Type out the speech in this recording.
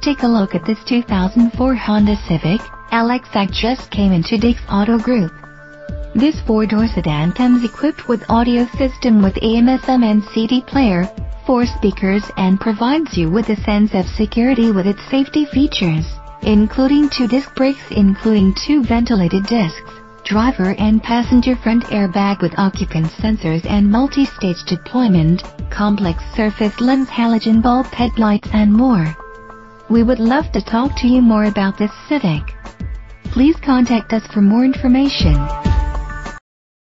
Take a look at this 2004 Honda Civic LX that just came into Dick's Auto Group. This four-door sedan comes equipped with audio system with AM/FM and CD player, 4 speakers, and provides you with a sense of security with its safety features, including 2 disc brakes, including 2 ventilated discs, driver and passenger front airbag with occupant sensors and multi-stage deployment, complex surface lens halogen bulb headlights, and more. We would love to talk to you more about this Civic. Please contact us for more information.